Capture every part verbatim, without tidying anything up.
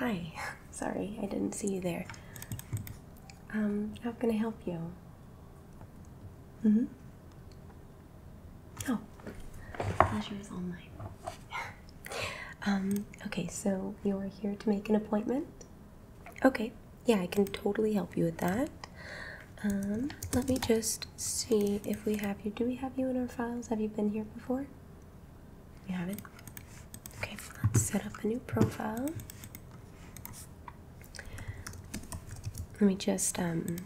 Hi. Sorry, I didn't see you there. Um, how can I help you? Mm-hmm. Oh, pleasure is all mine. um, okay, so you're here to make an appointment? Okay, yeah, I can totally help you with that. Um, let me just see if we have you. Do we have you in our files? Have you been here before? You haven't? Okay, let's set up a new profile. Let me just, um, let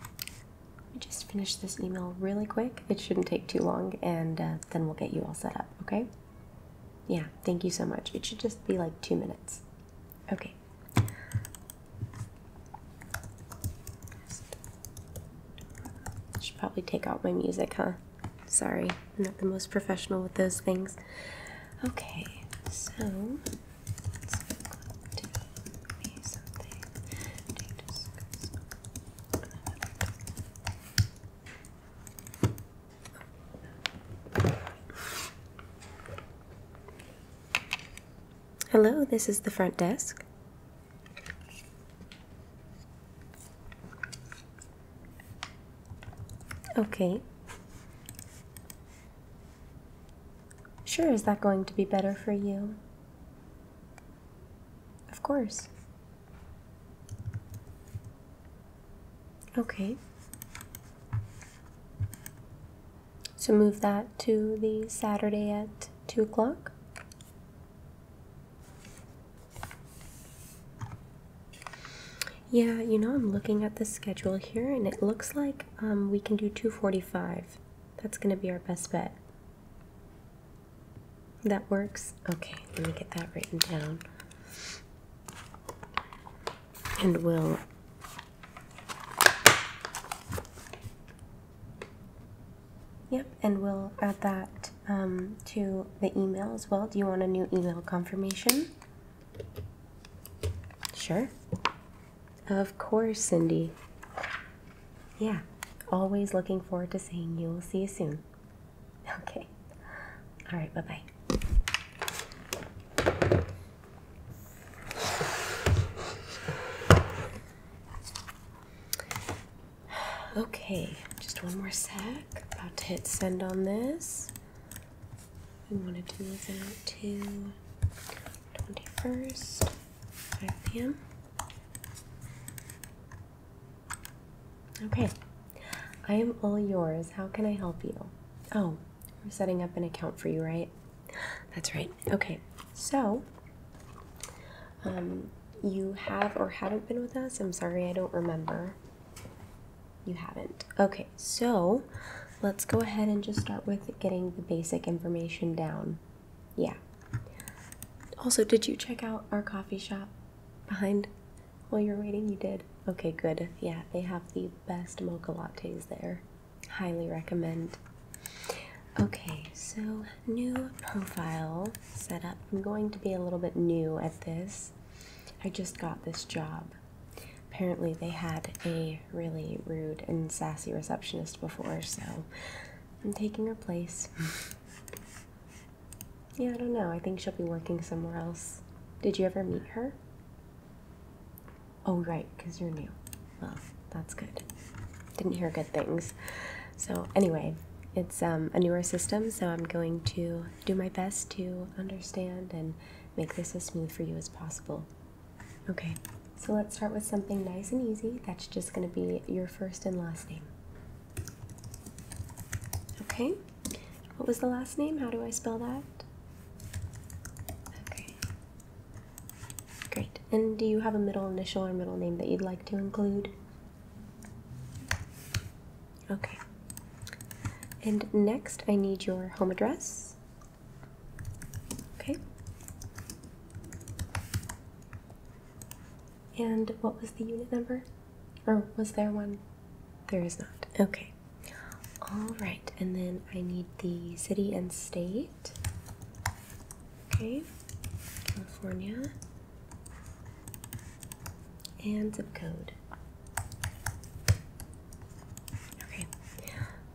me just finish this email really quick. It shouldn't take too long, and uh, then we'll get you all set up, okay? Yeah, thank you so much. It should just be like two minutes. Okay. Should probably take out my music, huh? Sorry, I'm not the most professional with those things. Okay, so let's go to be something to discuss. Hello, this is the front desk. Okay. Sure, is that going to be better for you? Of course. Okay. So move that to the Saturday at two o'clock? Yeah, you know, I'm looking at the schedule here, and it looks like um, we can do two forty-five. That's going to be our best bet. That works? Okay, let me get that written down. And we'll... Yep, and we'll add that um, to the email as well. Do you want a new email confirmation? Sure. Of course, Cindy. Yeah, always looking forward to seeing you. We'll see you soon. Okay. All right, bye-bye. Okay, just one more sec. About to hit send on this. We want to do that to twenty-first, five p m Okay, I am all yours. How can I help you? Oh, we're setting up an account for you, right? That's right. Okay, so um, you have or haven't been with us? I'm sorry, I don't remember. You haven't. Okay, so let's go ahead and just start with getting the basic information down. Yeah. Also, did you check out our coffee shop behind? While you're waiting, you did? Okay, good. Yeah, they have the best mocha lattes there. Highly recommend. Okay, so new profile setup. I'm going to be a little bit new at this. I just got this job. Apparently they had a really rude and sassy receptionist before, so I'm taking her place. Yeah, I don't know. I think she'll be working somewhere else. Did you ever meet her? Oh, right, because you're new. Well, that's good. Didn't hear good things. So anyway, it's um, a newer system, so I'm going to do my best to understand and make this as smooth for you as possible. Okay, so let's start with something nice and easy. That's just going to be your first and last name. Okay, what was the last name? How do I spell that? And do you have a middle initial or middle name that you'd like to include? Okay. And next, I need your home address. Okay. And what was the unit number? Or was there one? There is not. Okay. All right. And then I need the city and state. Okay. California. And zip code. Okay,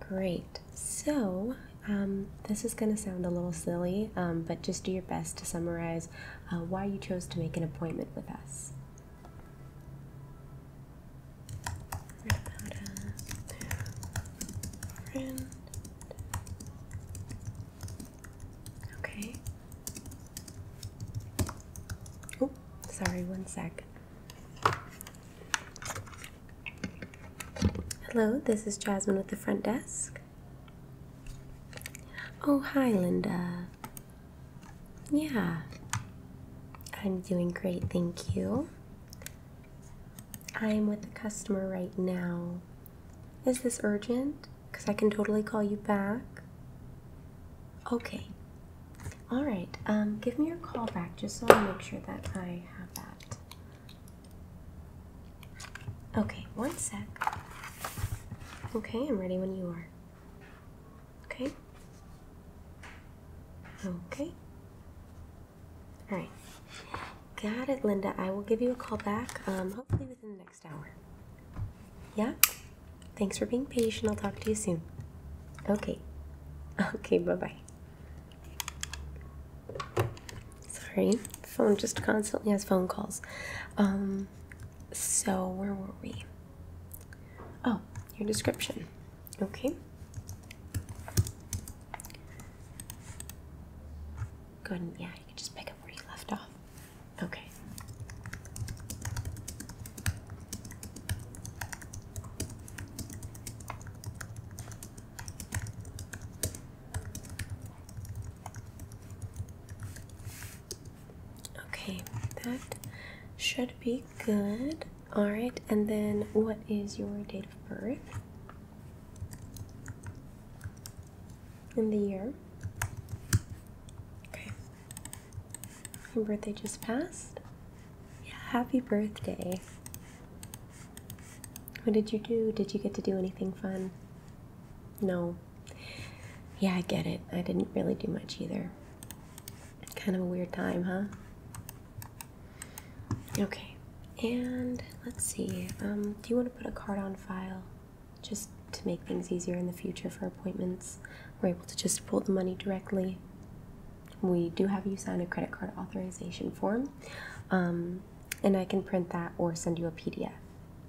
great. So, um, this is gonna sound a little silly, um, but just do your best to summarize uh, why you chose to make an appointment with us. Sorry, one sec. Hello, this is Jasmine with the front desk. Oh, hi, Linda. Yeah, I'm doing great, thank you. I'm with the customer right now. Is this urgent? Because I can totally call you back. Okay. All right, um, give me your call back just so I make sure that I have that. Okay, one sec. Okay, I'm ready when you are. Okay. Okay. All right. Got it, Linda. I will give you a call back, um, hopefully within the next hour. Yeah? Thanks for being patient. I'll talk to you soon. Okay. Okay, bye-bye. Phone just constantly has phone calls. Um, so where were we? Oh, your description. Okay. Good. Yeah, you can just pick up where you left off. Okay. Should be good. All right, and then what is your date of birth? And the year? Okay. Your birthday just passed? Yeah, happy birthday. What did you do? Did you get to do anything fun? No. Yeah, I get it. I didn't really do much either. Kind of a weird time, huh? Okay, and let's see, um, do you want to put a card on file just to make things easier in the future for appointments? We're able to just pull the money directly. We do have you sign a credit card authorization form, um, and I can print that or send you a P D F,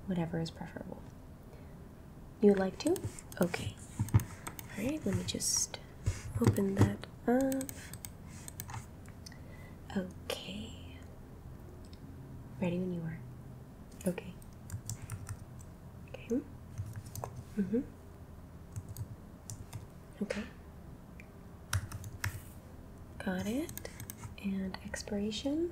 whatever is preferable. You would like to? Okay. All right, let me just open that up. Okay. Ready when you are. Okay. Okay. Mm-hmm. Okay. Got it. And expiration.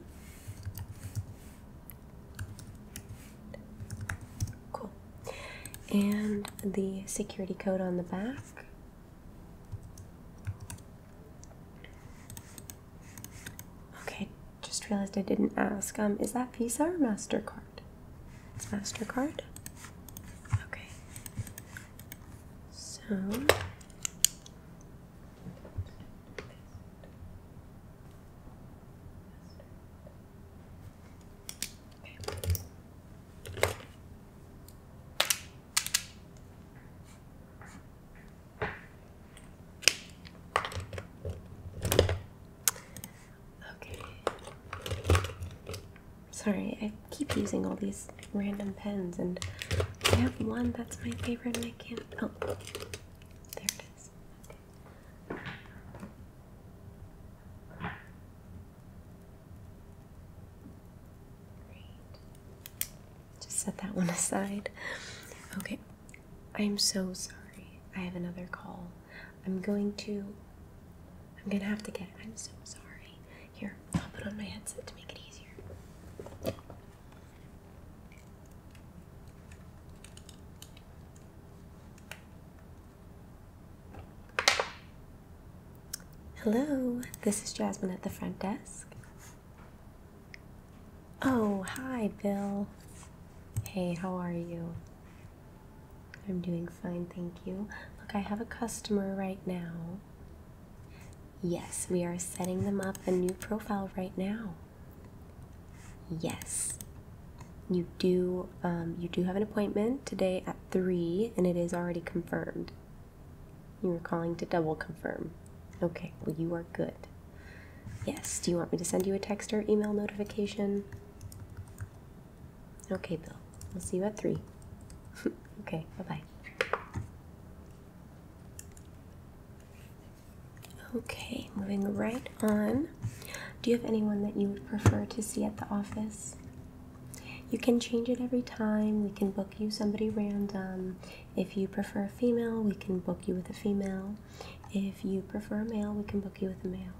Cool. And the security code on the back. Realized I didn't ask. Um, is that Visa or MasterCard? It's MasterCard? Okay. So. Sorry, I keep using all these random pens, and I have one that's my favorite, and I can't. Oh, there it is. Okay. Great. Just set that one aside. Okay. I'm so sorry. I have another call. I'm going to. I'm gonna have to get. I'm so sorry. Here, I'll put on my headset to make it easier. Hello, this is Jasmine at the front desk. Oh, hi, Bill. Hey, how are you? I'm doing fine, thank you. Look, I have a customer right now. Yes, we are setting them up a new profile right now. Yes, you do. Um, you do have an appointment today at three, and it is already confirmed. You were calling to double confirm. Okay, well, you are good. Yes, do you want me to send you a text or email notification? Okay, Bill. We'll see you at three. Okay, bye-bye. Okay, moving right on Do you have anyone that you would prefer to see at the office? You can change it every time. We can book you somebody random. If you prefer a female, we can book you with a female. If you prefer a male, we can book you with a male.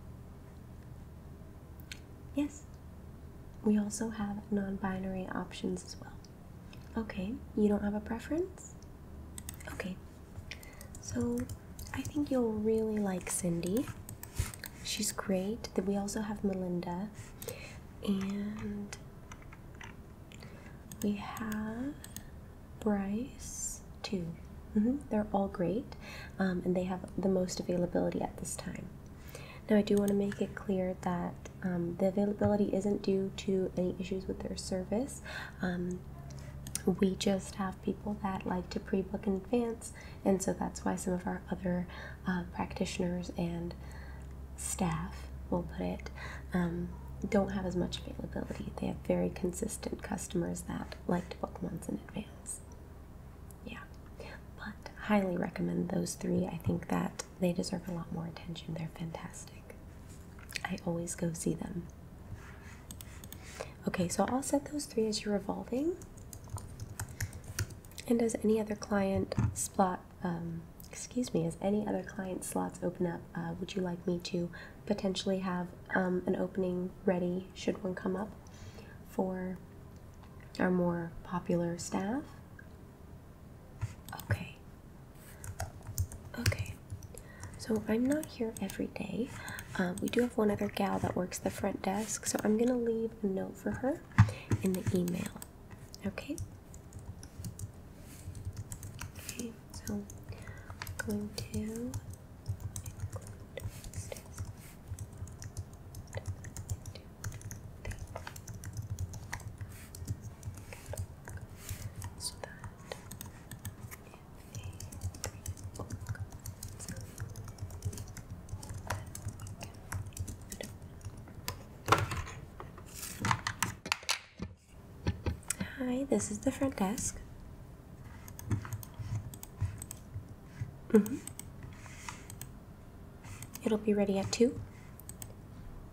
Yes, we also have non-binary options as well. Okay, you don't have a preference? Okay, so I think you'll really like Cindy. She's great. Then we also have Melinda, and we have Bryce too. Mm-hmm. They're all great, um, and they have the most availability at this time. Now I do want to make it clear that um, the availability isn't due to any issues with their service. Um, we just have people that like to pre-book in advance, and so that's why some of our other uh, practitioners and staff, we'll put it, um, don't have as much availability. They have very consistent customers that like to book months in advance. Yeah, but highly recommend those three. I think that they deserve a lot more attention. They're fantastic. I always go see them. Okay, so I'll set those three as your revolving. And does any other client slot, um, excuse me, as any other client slots open up, uh, would you like me to potentially have um, an opening ready, should one come up, for our more popular staff? Okay. Okay. So I'm not here every day. Uh, we do have one other gal that works the front desk, so I'm going to leave a note for her in the email. Okay? Okay, so... going to include this so that if they book Hi, this is the front desk. Mm-hmm. It'll be ready at two.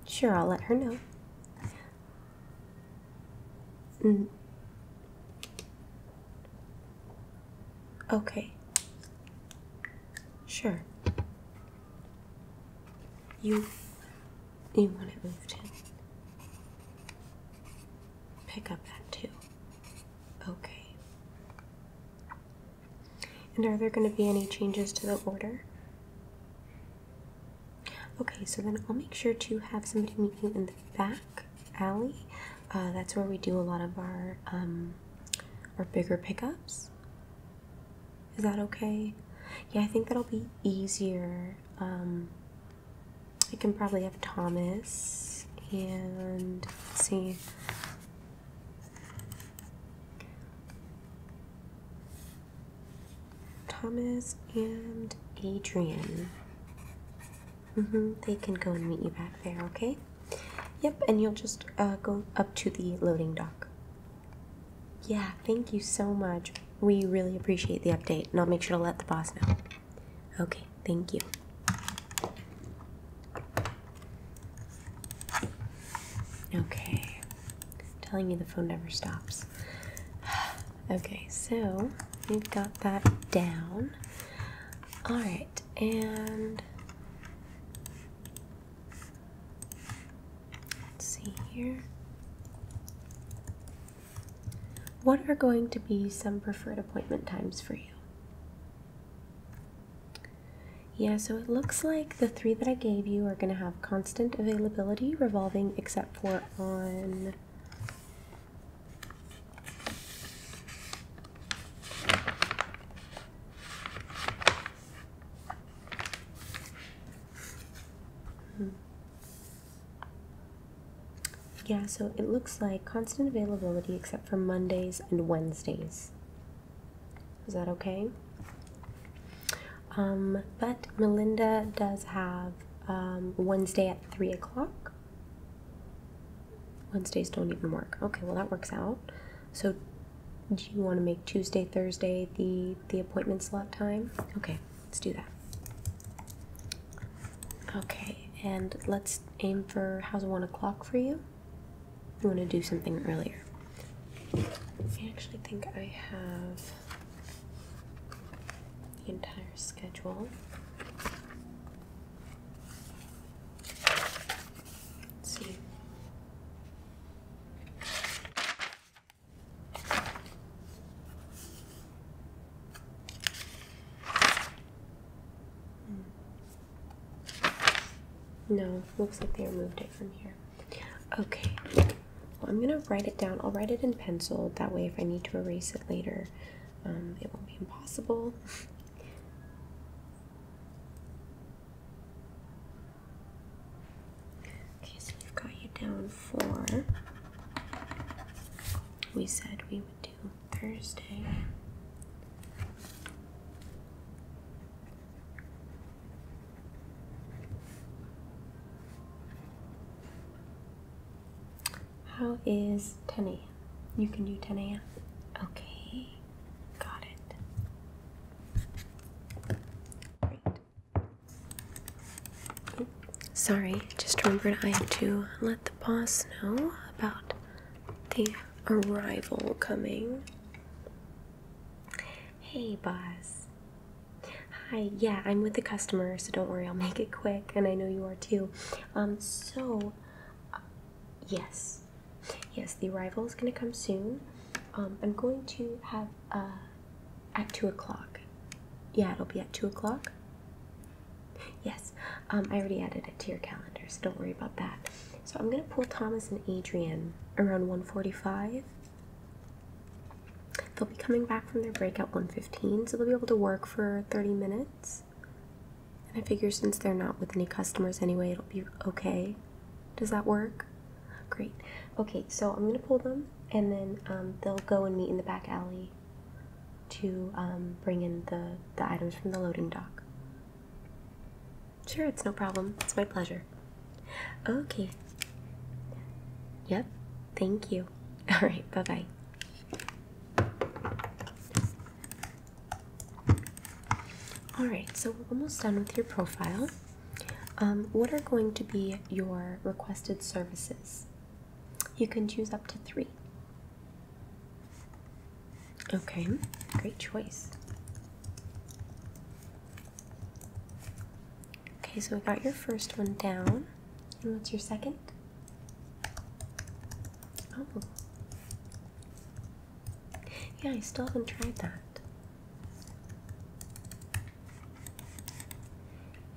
Sure, I'll let her know. Mm. Okay. Sure. You you want it moved in. Pick up at two. Okay. And are there going to be any changes to the order? Okay, so then I'll make sure to have somebody meet you in the back alley. Uh, that's where we do a lot of our, um, our bigger pickups. Is that okay? Yeah, I think that'll be easier. Um, I can probably have Thomas and let's see. Thomas and Adrian. Mm-hmm. They can go and meet you back there, okay? Yep, and you'll just uh, go up to the loading dock. Yeah, thank you so much. We really appreciate the update, and I'll make sure to let the boss know. Okay, thank you. Okay. I'm telling you the phone never stops. Okay, so... we've got that down. All right, and let's see here. What are going to be some preferred appointment times for you? Yeah, so it looks like the three that I gave you are going to have constant availability, revolving, except for on... Yeah, so it looks like constant availability except for Mondays and Wednesdays. Is that okay? Um, but Melinda does have um, Wednesday at three o'clock. Wednesdays don't even work. Okay, well that works out. So do you want to make Tuesday, Thursday the, the appointment slot time? Okay, let's do that. Okay, and let's aim for, how's one o'clock for you? We want to do something earlier. I actually think I have the entire schedule. Let's see. No, looks like they removed it from here. Okay, well, I'm gonna write it down. I'll write it in pencil, that way if I need to erase it later, um, it won't be impossible. Okay, so we've got you down for, we said we would do Thursday. How is ten a m? You can do ten a m? Okay, got it. Great. Sorry, just remembered I have to let the boss know about the arrival coming. Hey, boss. Hi, yeah, I'm with the customer, so don't worry, I'll make it quick, and I know you are too. Um, so, uh, yes. Yes, the arrival is going to come soon. Um, I'm going to have uh, at two o'clock. Yeah, it'll be at two o'clock. Yes, um, I already added it to your calendar, so don't worry about that. So I'm going to pull Thomas and Adrian around one forty-five. They'll be coming back from their break at one fifteen, so they'll be able to work for thirty minutes. And I figure since they're not with any customers anyway, it'll be okay. Does that work? Great. Okay, so I'm gonna pull them, and then um, they'll go and meet in the back alley to um, bring in the, the items from the loading dock. Sure, it's no problem. It's my pleasure. Okay. Yep, thank you. All right, bye-bye. All right, so we're almost done with your profile. Um, what are going to be your requested services? You can choose up to three. Okay, great choice. Okay, so we got your first one down. And what's your second? Oh. Yeah, I still haven't tried that.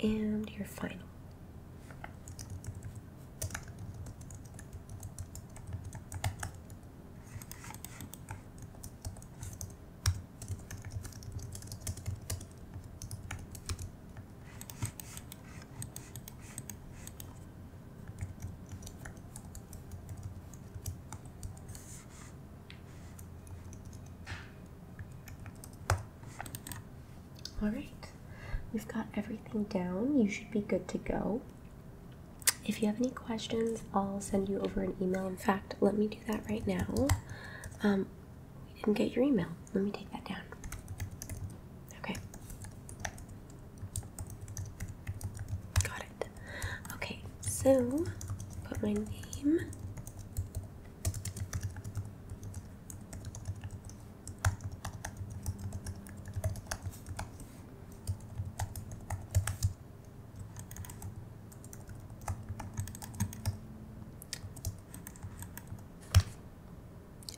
And your final. Down, you should be good to go. If you have any questions, I'll send you over an email. In fact, let me do that right now. Um, we didn't get your email. Let me take that down. Okay. Got it. Okay, so put my name.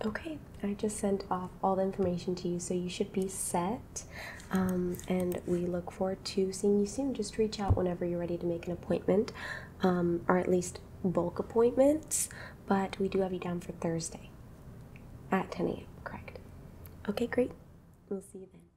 Okay, I just sent off all the information to you, so you should be set, um, and we look forward to seeing you soon. Just reach out whenever you're ready to make an appointment, um, or at least bulk appointments, but we do have you down for Thursday at ten a m, correct? Okay, great. We'll see you then.